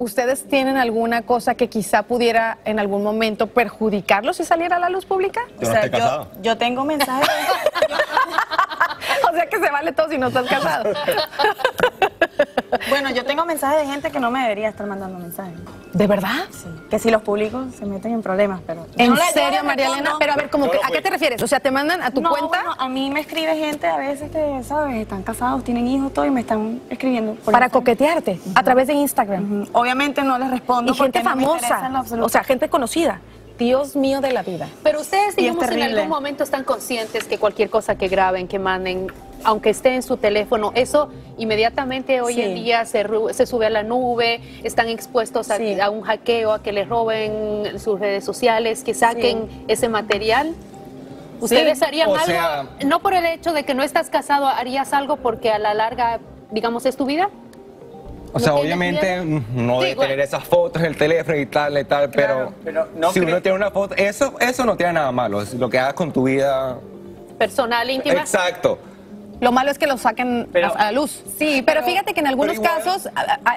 ¿ustedes tienen alguna cosa que quizá pudiera en algún momento perjudicarlos si saliera a la luz pública? Yo no estoy casado. Yo tengo mensajes. O sea que se vale todo si no estás casado. Bueno, yo tengo mensajes de gente que no me debería estar mandando mensajes. ¿De verdad? Sí. Que si los publico se meten en problemas, pero... ¿En serio, Marielena? Pero a ver, como que, ¿a qué te refieres? O sea, ¿te mandan a tu cuenta? No, a mí me escribe gente a veces que, ¿sabes? Están casados, tienen hijos, todo, y me están escribiendo. Para coquetearte, a través de Instagram. Obviamente no les respondo. Y gente famosa, o sea, gente conocida. Dios mío de la vida. Pero ustedes, digamos, en algún momento están conscientes que cualquier cosa que graben, que manden, aunque esté en su teléfono, eso inmediatamente hoy en día se sube a la nube, están expuestos a un hackeo, a que les roben sus redes sociales, que saquen ese material. ¿Ustedes harían algo? Sea... No por el hecho de que no estás casado, ¿harías algo porque a la larga, digamos, es tu vida? O sea, obviamente no de tener esas fotos, el teléfono y tal, claro, pero no si uno tiene una foto, eso no tiene nada malo, es lo que hagas con tu vida... personal, íntima. Exacto. Lo malo es que lo saquen a la luz. Sí, pero fíjate que en algunos casos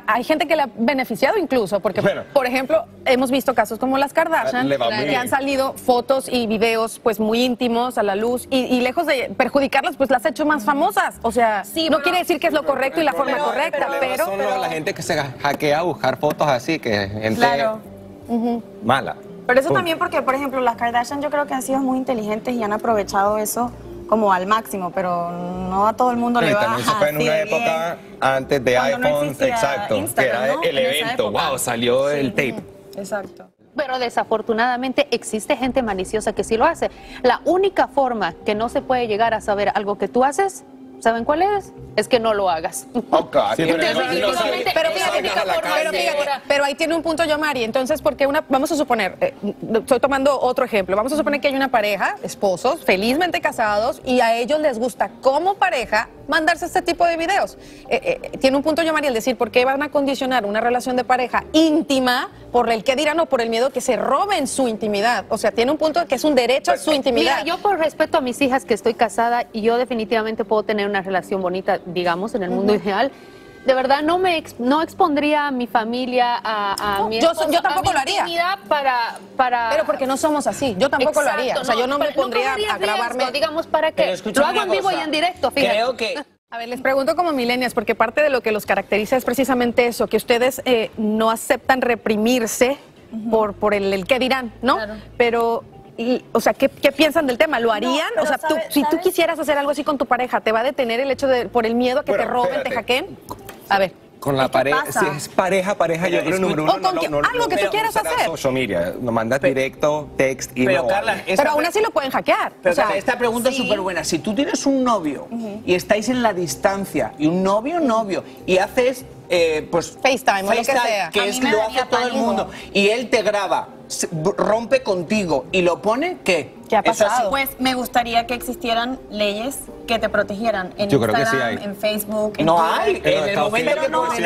hay gente que le ha beneficiado incluso, porque, por ejemplo, hemos visto casos como las Kardashian, que han salido fotos y videos pues muy íntimos a la luz, y lejos de perjudicarlas, pues las ha hecho más famosas. O sea, no quiere decir que es lo correcto y la forma correcta, pero... Solo la gente que se hackea a buscar fotos así, que es gente mala. Pero eso también porque, por ejemplo, las Kardashian yo creo que han sido muy inteligentes y han aprovechado eso como al máximo, pero no a todo el mundo le va a... Y también se fue en una época antes de iPhone, exacto, que era el evento, wow, salió el tape. Exacto. Pero desafortunadamente existe gente maliciosa que sí lo hace. La única forma que no se puede llegar a saber algo que tú haces, ¿saben cuál es? Es que no lo hagas. Pero ahí tiene un punto yo, Mari. Entonces, porque vamos a suponer, estoy tomando otro ejemplo, vamos a suponer que hay una pareja, esposos, felizmente casados, y a ellos les gusta como pareja mandarse este tipo de videos. Tiene un punto yo, Mari, el decir, ¿por qué van a condicionar una relación de pareja íntima por el que dirán o por el miedo que se roben su intimidad? O sea, tiene un punto que es un derecho a su intimidad. Mira, yo por respeto a mis hijas que estoy casada y yo definitivamente puedo tener una relación bonita, digamos, en el mundo ideal, de verdad no expondría a mi familia, a mi esposo, yo tampoco a mi intimidad lo haría. Pero porque no somos así, yo tampoco lo haría. O sea, yo no me pondría a grabarme. Riesgo, digamos, ¿para qué? Lo hago en vivo y en directo, fíjate. Creo que... A ver, les pregunto como millennials, porque parte de lo que los caracteriza es precisamente eso, que ustedes no aceptan reprimirse por el qué dirán, ¿no? Claro. Pero... o sea, ¿qué piensan del tema? ¿Lo harían? O sea, si tú quisieras hacer algo así con tu pareja, ¿te va a detener el hecho de, por el miedo a que te roben, te hackeen? A ver. Con la pareja, si es pareja, yo creo número uno. Algo que tú quieras hacer. Social media, lo mandas directo, text y no. Pero aún así lo pueden hackear. Pero esta pregunta es súper buena. Si tú tienes un novio y estáis en la distancia, y un novio, y haces... pues FaceTime o lo que sea, que es lo hace todo el mundo, y él te graba, rompe contigo y lo pone, ¿qué ha pasado? Pues me gustaría que existieran leyes que te protegieran en Instagram, en Facebook, en pero no es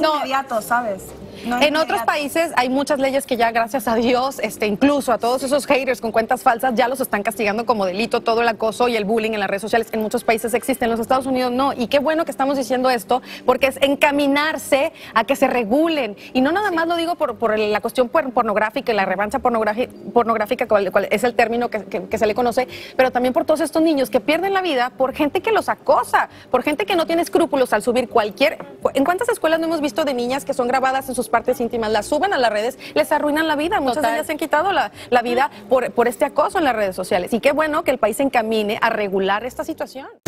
inmediato, ¿sabes? En otros países hay muchas leyes que ya, gracias a Dios, incluso a todos esos haters con cuentas falsas ya los están castigando como delito, todo el acoso y el bullying en las redes sociales. En muchos países existen, en los Estados Unidos no. Y qué bueno que estamos diciendo esto, porque es encaminarse a que se regulen. Y no nada más lo digo por la cuestión pornográfica y la revancha pornográfica, cual es el término que se le conoce, pero también por todos estos niños que pierden la vida por gente que los acosa, por gente que no tiene escrúpulos al subir cualquier... ¿En cuántas escuelas no hemos visto de niñas que son grabadas en sus partes íntimas, las suben a las redes, les arruinan la vida? Muchas de ellas se han quitado la vida por este acoso en las redes sociales. Y qué bueno que el país se encamine a regular esta situación.